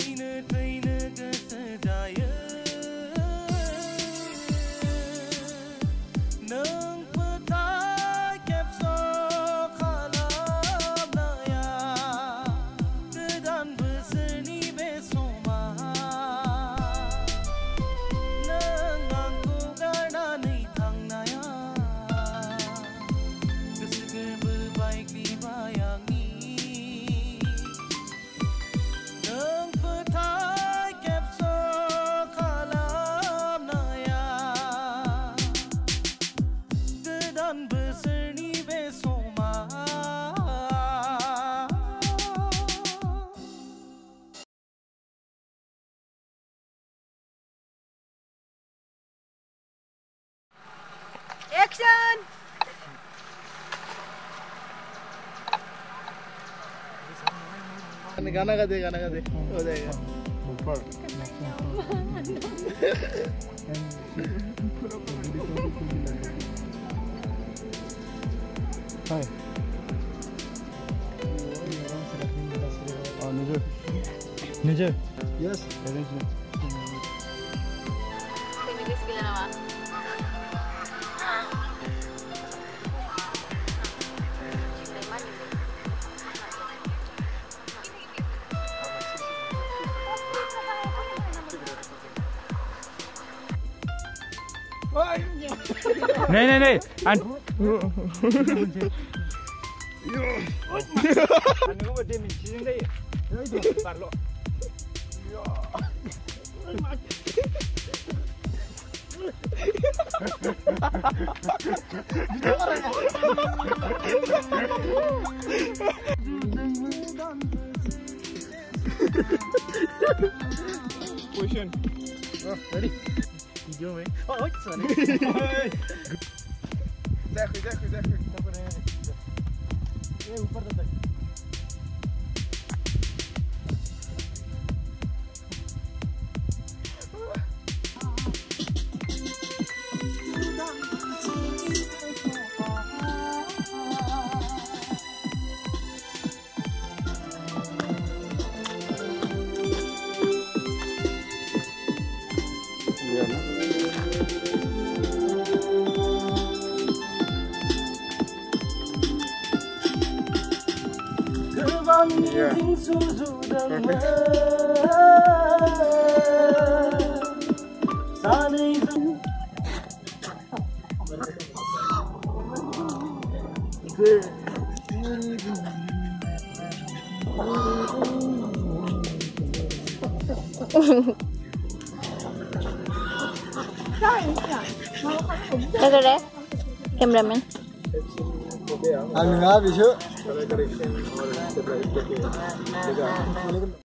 trainer, trainer, kasadaya. गाना का दे हो जाएगा ऊपर हाय और नीचे नीचे यस नहीं नहीं नहीं Position. Ready? Video में ओह चले देखो देखो देखो तब रहे ये ऊपर तक Yeah. Perfect. Cameraman. I'm not sure. Correction.